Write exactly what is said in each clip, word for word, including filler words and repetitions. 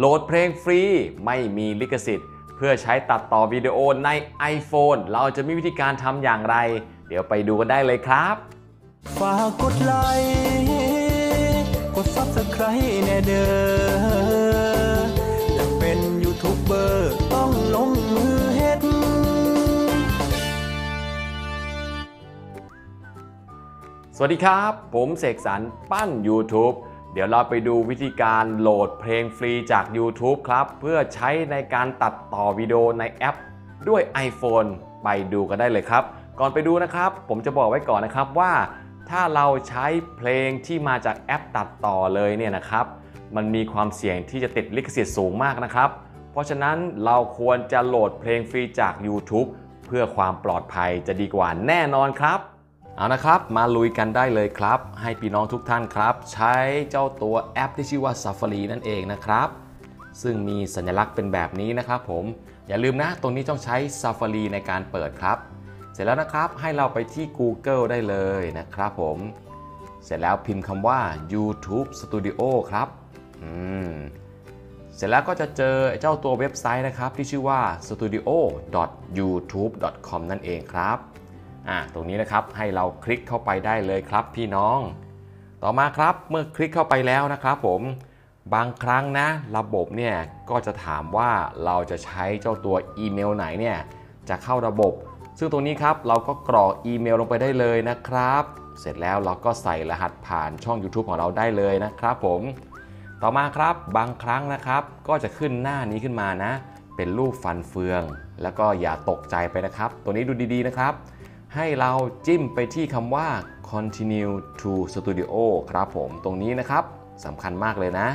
โหลดเพลงฟรีไม่มีลิขสิทธิ์เพื่อใช้ตัดต่อวิดีโอใน ไอโฟน เราจะมีวิธีการทำอย่างไรเดี๋ยวไปดูกันได้เลยครับฝากกดไลค์กด ซับสไครบ์ แน่เด้ออยากเป็นยูทูบเบอร์ต้องลงมือเฮ็ดสวัสดีครับผมเสกสรรปั้น ยูทูบ เดี๋ยวเราไปดูวิธีการโหลดเพลงฟรีจาก ยูทูบ ครับเพื่อใช้ในการตัดต่อวิดีโอในแอปด้วย ไอโฟน ไปดูกันได้เลยครับก่อนไปดูนะครับผมจะบอกไว้ก่อนนะครับว่าถ้าเราใช้เพลงที่มาจากแอปตัดต่อเลยเนี่ยนะครับมันมีความเสี่ยงที่จะติดลิขสิทธิ์สูงมากนะครับเพราะฉะนั้นเราควรจะโหลดเพลงฟรีจาก ยูทูบ เพื่อความปลอดภัยจะดีกว่าแน่นอนครับเอานะครับมาลุยกันได้เลยครับให้พี่น้องทุกท่านครับใช้เจ้าตัวแอปที่ชื่อว่า ซัฟฟารี นั่นเองนะครับซึ่งมีสัญลักษณ์เป็นแบบนี้นะครับผมอย่าลืมนะตรงนี้ต้องใช้ ซัฟฟารี ในการเปิดครับเสร็จแล้วนะครับให้เราไปที่ กูเกิล ได้เลยนะครับผมเสร็จแล้วพิมพ์คำว่า ยูทูบ สตูดิโอ ครับอืมเสร็จแล้วก็จะเจอเจ้าตัวเว็บไซต์นะครับที่ชื่อว่า สตูดิโอ ดอท ยูทูบ ดอท คอม นั่นเองครับอ่าตรงนี้นะครับให้เราคลิกเข้าไปได้เลยครับพี่น้องต่อมาครับเมื่อคลิกเข้าไปแล้วนะครับผมบางครั้งนะระบบเนี่ยก็จะถามว่าเราจะใช้เจ้าตัวอีเมลไหนเนี่ยจะเข้าระบบซึ่งตรงนี้ครับเราก็กรอกอีเมลลงไปได้เลยนะครับเสร็จแล้วเราก็ใส่รหัสผ่านช่อง ยูทูบ ของเราได้เลยนะครับผมต่อมาครับบางครั้งนะครับก็จะขึ้นหน้านี้ขึ้นมานะเป็นรูปฟันเฟืองแล้วก็อย่าตกใจไปนะครับตัวนี้ดูดีๆนะครับให้เราจิ้มไปที่คำว่า คอนทินิว ทู สตูดิโอ ครับผมตรงนี้นะครับสำคัญมากเลยนะ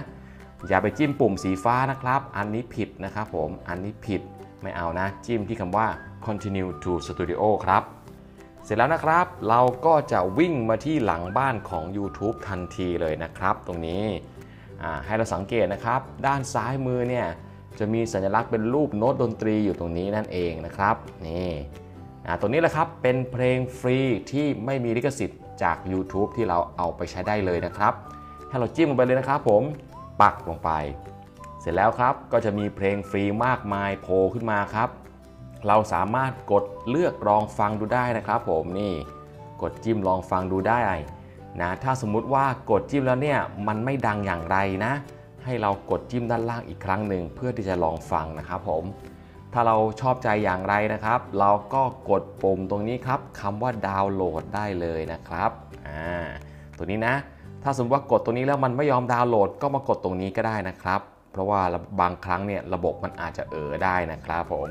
อย่าไปจิ้มปุ่มสีฟ้านะครับอันนี้ผิดนะครับผมอันนี้ผิดไม่เอานะจิ้มที่คำว่า คอนทินิว ทู สตูดิโอ ครับเสร็จแล้วนะครับเราก็จะวิ่งมาที่หลังบ้านของ ยูทูบ ทันทีเลยนะครับตรงนี้ให้เราสังเกตนะครับด้านซ้ายมือเนี่ยจะมีสัญลักษณ์เป็นรูปโน้ตดนตรีอยู่ตรงนี้นั่นเองนะครับนี่ตรงนี้แหละครับเป็นเพลงฟรีที่ไม่มีลิขสิทธิ์จาก ยูทูบ ที่เราเอาไปใช้ได้เลยนะครับให้เราจิ้มลงไปเลยนะครับผมปักลงไปเสร็จแล้วครับก็จะมีเพลงฟรีมากมายโผล่ขึ้นมาครับเราสามารถกดเลือกลองฟังดูได้นะครับผมนี่กดจิ้มลองฟังดูได้นะถ้าสมมุติว่ากดจิ้มแล้วเนี่ยมันไม่ดังอย่างไรนะให้เรากดจิ้มด้านล่างอีกครั้งหนึ่งเพื่อที่จะลองฟังนะครับผมถ้าเราชอบใจอย่างไรนะครับเราก็กดปุ่มตรงนี้ครับคำว่าดาวน์โหลดได้เลยนะครับอ่าตัวนี้นะถ้าสมมติว่ากดตัวนี้แล้วมันไม่ยอมดาวน์โหลดก็มากดตรงนี้ก็ได้นะครับเพราะว่าบางครั้งเนี่ยระบบมันอาจจะเออได้นะครับผม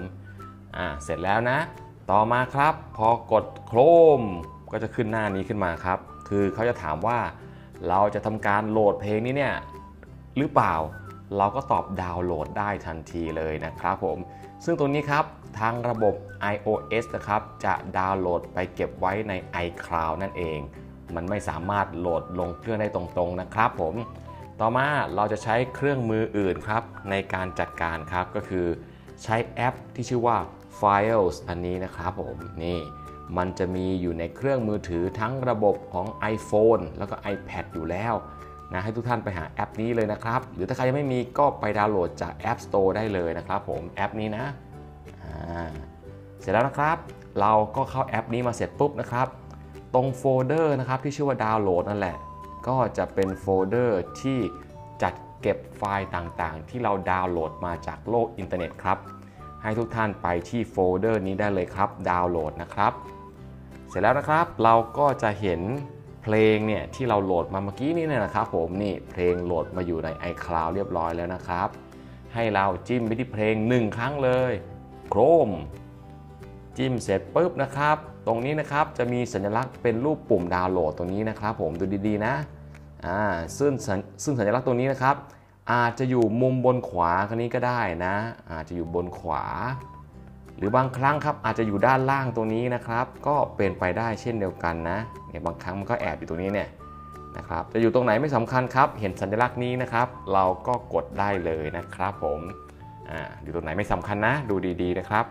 อ่าเสร็จแล้วนะต่อมาครับพอกดโครมก็จะขึ้นหน้านี้ขึ้นมาครับคือเขาจะถามว่าเราจะทำการโหลดเพลงนี้เนี่ยหรือเปล่าเราก็ตอบดาวน์โหลดได้ทันทีเลยนะครับผมซึ่งตรงนี้ครับทางระบบ ไอโอเอส นะครับจะดาวน์โหลดไปเก็บไว้ใน ไอคลาวด์ นั่นเองมันไม่สามารถโหลดลงเครื่องได้ตรงๆนะครับผมต่อมาเราจะใช้เครื่องมืออื่นครับในการจัดการครับก็คือใช้แอปที่ชื่อว่า ไฟล์ อันนี้นะครับผมนี่มันจะมีอยู่ในเครื่องมือถือทั้งระบบของ ไอโฟน แล้วก็ ไอแพด อยู่แล้วนะให้ทุกท่านไปหาแอปนี้เลยนะครับหรือถ้าใครยังไม่มีก็ไปดาวน์โหลดจาก แอปสโตร์ ได้เลยนะครับผมแอปนี้นะเสร็จแล้วนะครับเราก็เข้าแอปนี้มาเสร็จปุ๊บนะครับตรงโฟลเดอร์นะครับที่ชื่อว่าดาวน์โหลดนั่นแหละก็จะเป็นโฟลเดอร์ที่จัดเก็บไฟล์ต่างๆที่เราดาวน์โหลดมาจากโลกอินเทอร์เน็ตครับให้ทุกท่านไปที่โฟลเดอร์นี้ได้เลยครับดาวน์โหลดนะครับเสร็จแล้วนะครับเราก็จะเห็นเพลงเนี่ยที่เราโหลดมาเมื่อกี้นี้เนี่ยนะครับผมนี่เพลงโหลดมาอยู่ใน ไอคลาวด์ เรียบร้อยแล้วนะครับให้เราจิ้มไปที่เพลงหนึ่งครั้งเลยโครมจิ้มเสร็จปุ๊บนะครับตรงนี้นะครับจะมีสัญลักษณ์เป็นรูปปุ่มดาวน์โหลดตรงนี้นะครับผมดูดีๆนะอ่าซึ่งซึ่งสัญลักษณ์ตรงนี้นะครับอาจจะอยู่มุมบนขวาตรงนี้ก็ได้นะอาจจะอยู่บนขวาหรือบางครั้งครับอาจจะอยู่ด้านล่างตัวนี้นะครับก็เป็นไปได้เช่นเดียวกันนะเนี่ยบางครั้งมันก็แอบอยู่ตรงนี้เนี่ยนะครับจะอยู่ตรงไหนไม่สำคัญครับเห็นสัญลักษณ์นี้นะครับเราก็กดได้เลยนะครับผมอ่าอยู่ตรงไหนไม่สำคัญนะดูดีๆนะครับ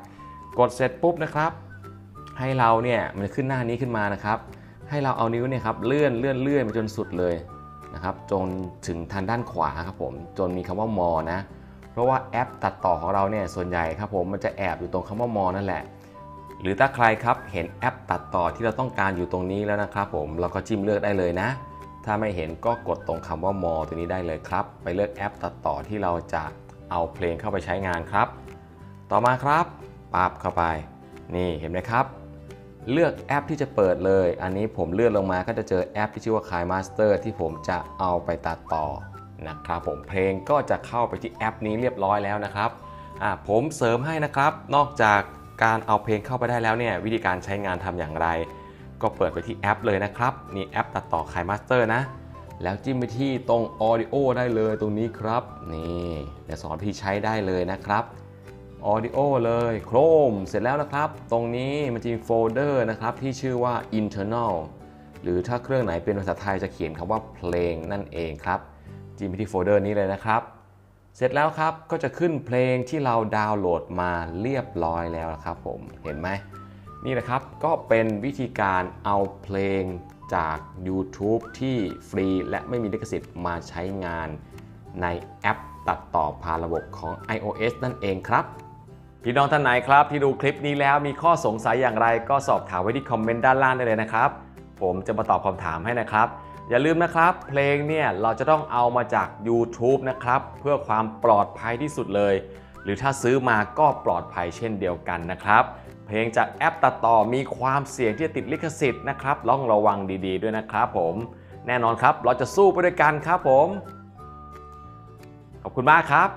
กดเสร็จปุ๊บนะครับให้เราเนี่ยมันขึ้นหน้านี้ขึ้นมานะครับให้เราเอานิ้วเนี่ยครับเลื่อนเลื่อนเลื่อนไปจนสุดเลยนะครับจนถึงทางด้านขวาครับผมจนมีคำว่ามอนะ เพราะว่าแอปตัดต่อของเราเนี่ยส่วนใหญ่ครับผมมันจะแอบอยู่ตรงคำว่ามอนั่นแหละหรือถ้าใครครับเห็นแอปตัดต่อที่เราต้องการอยู่ตรงนี้แล้วนะครับผมเราก็จิ้มเลือกได้เลยนะถ้าไม่เห็นก็กดตรงคำว่ามอตัวนี้ได้เลยครับไปเลือกแอปตัดต่อที่เราจะเอาเพลงเข้าไปใช้งานครับต่อมาครับปั๊บเข้าไปนี่เห็นไหมครับเลือกแอปที่จะเปิดเลยอันนี้ผมเลื่อนลงมาก็จะเจอแอปที่ชื่อว่า File Master ที่ผมจะเอาไปตัดต่อนะครับผมเพลงก็จะเข้าไปที่แอปนี้เรียบร้อยแล้วนะครับผมเสริมให้นะครับนอกจากการเอาเพลงเข้าไปได้แล้วเนี่ยวิธีการใช้งานทำอย่างไรก็เปิดไปที่แอปเลยนะครับนี่แอปตัดต่อ File Master นะแล้วจิ้มไปที่ตรง Audio ได้เลยตรงนี้ครับนี่เดี๋ยวสอนพี่ใช้ได้เลยนะครับAudio เลยโครมเสร็จแล้วนะครับตรงนี้มันจะมีโฟลเดอร์นะครับที่ชื่อว่า internal หรือถ้าเครื่องไหนเป็นภาษาไทยจะเขียนคำว่าเพลงนั่นเองครับจิ้มไปที่โฟลเดอร์นี้เลยนะครับเสร็จแล้วครับก็จะขึ้นเพลงที่เราดาวน์โหลดมาเรียบร้อยแล้วครับผมเห็นไหมนี่นะครับก็เป็นวิธีการเอาเพลงจาก YouTube ที่ฟรีและไม่มีลิขสิทธิ์มาใช้งานในแอปตัดต่อผ่านระบบของ iOS นั่นเองครับพี่น้องท่านไหนครับที่ดูคลิปนี้แล้วมีข้อสงสัยอย่างไรก็สอบถามไว้ที่คอมเมนต์ด้านล่างได้เลยนะครับผมจะมาตอบคำถามให้นะครับอย่าลืมนะครับเพลงเนี่ยเราจะต้องเอามาจาก YouTube นะครับเพื่อความปลอดภัยที่สุดเลยหรือถ้าซื้อมาก็ปลอดภัยเช่นเดียวกันนะครับเพลงจากแอปตัดต่อมีความเสี่ยงที่จะติดลิขสิทธิ์นะครับต้องระวังดีๆด้วยนะครับผมแน่นอนครับเราจะสู้ไปด้วยกันครับผมขอบคุณมากครับ